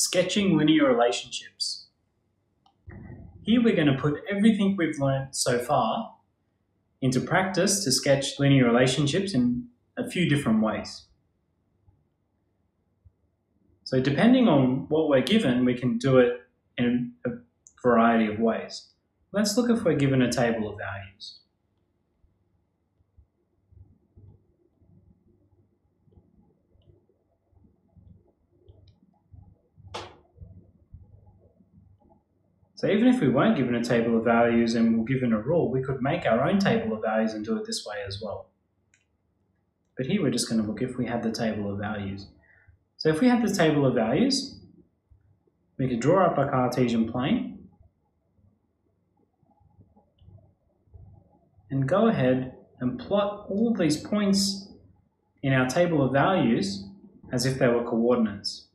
Sketching linear relationships. Here we're going to put everything we've learned so far into practice to sketch linear relationships in a few different ways. So depending on what we're given, we can do it in a variety of ways. Let's look if we're given a table of values. So even if we weren't given a table of values and we're given a rule, we could make our own table of values and do it this way as well. But here we're just going to look if we have the table of values. So if we have the table of values, we could draw up a Cartesian plane and go ahead and plot all of these points in our table of values as if they were coordinates.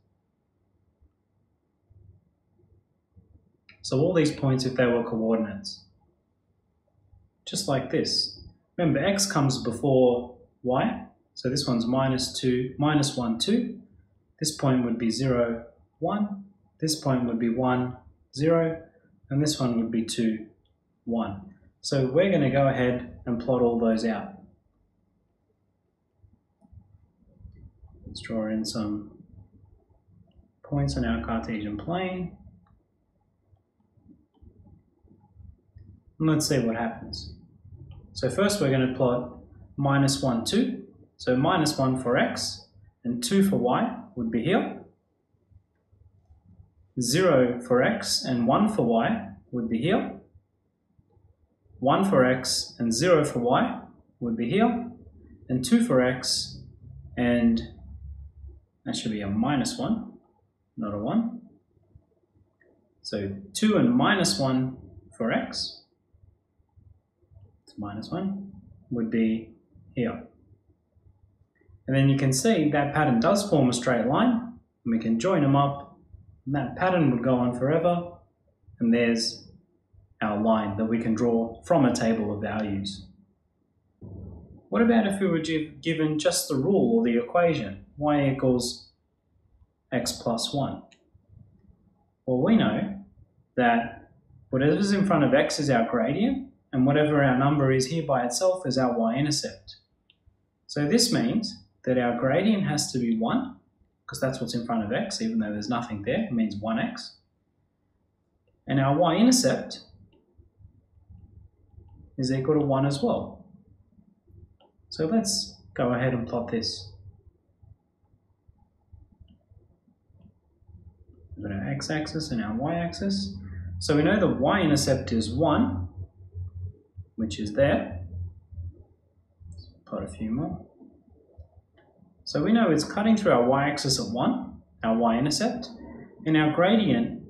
So all these points, if they were coordinates, just like this. Remember, x comes before y, so this one's minus 1, 2. This point would be 0, 1. This point would be 1, 0. And this one would be 2, 1. So we're going to go ahead and plot all those out. Let's draw in some points on our Cartesian plane. And let's see what happens. So first we're going to plot minus 1, 2. So minus 1 for x and 2 for y would be here. 0 for x and 1 for y would be here. 1 for x and 0 for y would be here. And 2 for x and that should be a minus 1, not a 1. So 2 and minus 1 for x. Minus 1 would be here. And then you can see that pattern does form a straight line, and we can join them up, and that pattern would go on forever, and there's our line that we can draw from a table of values. What about if we were given just the rule or the equation, y equals x plus 1? Well, we know that whatever's in front of x is our gradient, and whatever our number is here by itself is our y-intercept. So this means that our gradient has to be 1, because that's what's in front of x, even though there's nothing there, it means 1x. And our y-intercept is equal to 1 as well. So let's go ahead and plot this. We've got our x-axis and our y-axis. So we know the y-intercept is 1, which is there. Let's plot a few more. So we know it's cutting through our y-axis at 1, our y-intercept, and our gradient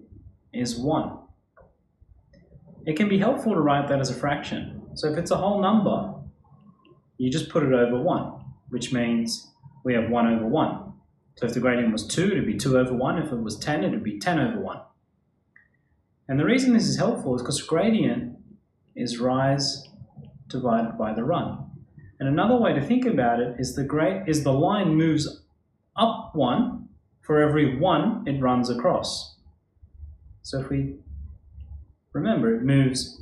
is 1. It can be helpful to write that as a fraction. So if it's a whole number, you just put it over 1, which means we have 1 over 1. So if the gradient was 2, it would be 2 over 1. If it was 10, it would be 10 over 1. And the reason this is helpful is because gradient is rise divided by the run. And another way to think about it is the line moves up 1 for every 1 it runs across. So if we remember, it moves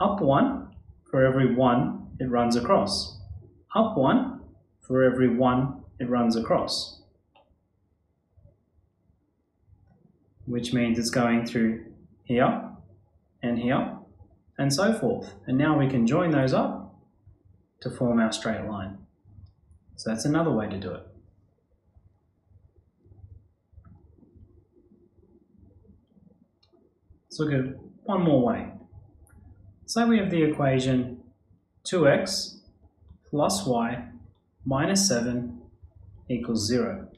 up 1 for every 1 it runs across. Up 1 for every 1 it runs across. Which means it's going through here and here, and so forth. And now we can join those up to form our straight line. So that's another way to do it. Let's look at one more way. So we have the equation 2x plus y minus 7 equals 0.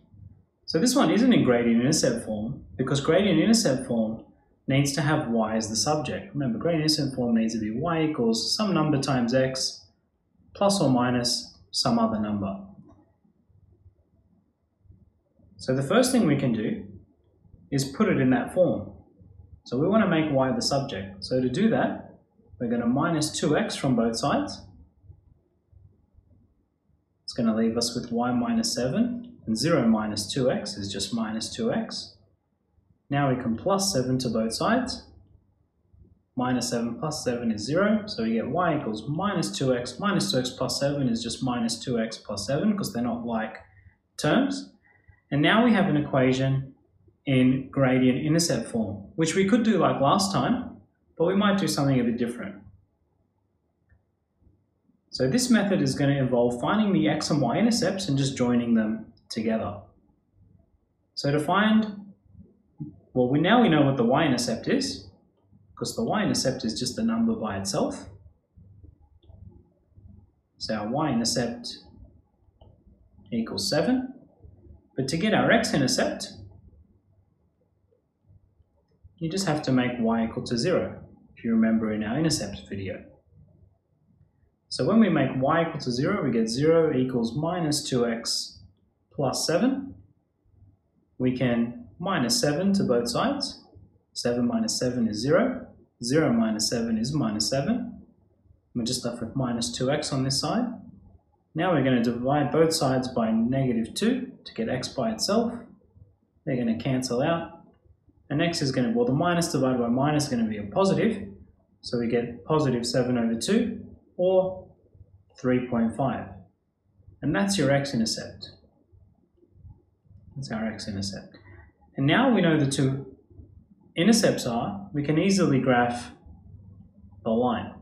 So this one isn't in gradient-intercept form, because gradient-intercept form needs to have y as the subject. Remember, gradient-intercept form needs to be y equals some number times x plus or minus some other number. So the first thing we can do is put it in that form. So we want to make y the subject. So to do that, we're going to minus 2x from both sides. It's going to leave us with y minus 7, and 0 minus 2x is just minus 2x. Now we can plus 7 to both sides. Minus 7 plus 7 is 0, so we get y equals minus 2x plus 7 is just minus 2x plus 7 because they're not like terms. And now we have an equation in gradient intercept form, which we could do like last time, but we might do something a bit different. So this method is going to involve finding the x and y intercepts and just joining them together. So to find, well, now we know what the y intercept is, because the y-intercept is just the number by itself. So our y-intercept equals 7. But to get our x-intercept, you just have to make y equal to 0, if you remember in our intercept video. So when we make y equal to 0, we get 0 equals minus 2x plus 7. We can minus 7 to both sides. 7 minus 7 is 0. 0 minus 7 is minus 7. We're just left with minus 2x on this side. Now we're going to divide both sides by negative 2 to get x by itself. They're going to cancel out. And x is going to, well, the minus divided by minus is going to be a positive. So we get positive 7 over 2 or 3.5. And that's your x-intercept. That's our x-intercept. And now we know the two intercepts are, we can easily graph the line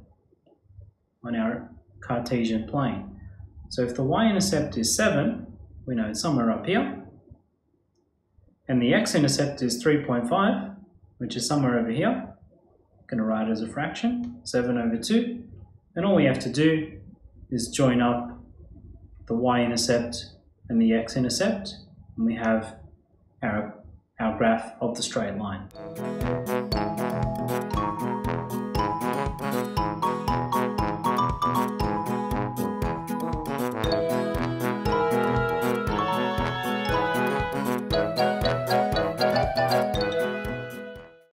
on our Cartesian plane. So if the y-intercept is 7, we know it's somewhere up here, and the x-intercept is 3.5, which is somewhere over here. I'm going to write it as a fraction, 7 over 2, and all we have to do is join up the y-intercept and the x-intercept, and we have our graph of the straight line.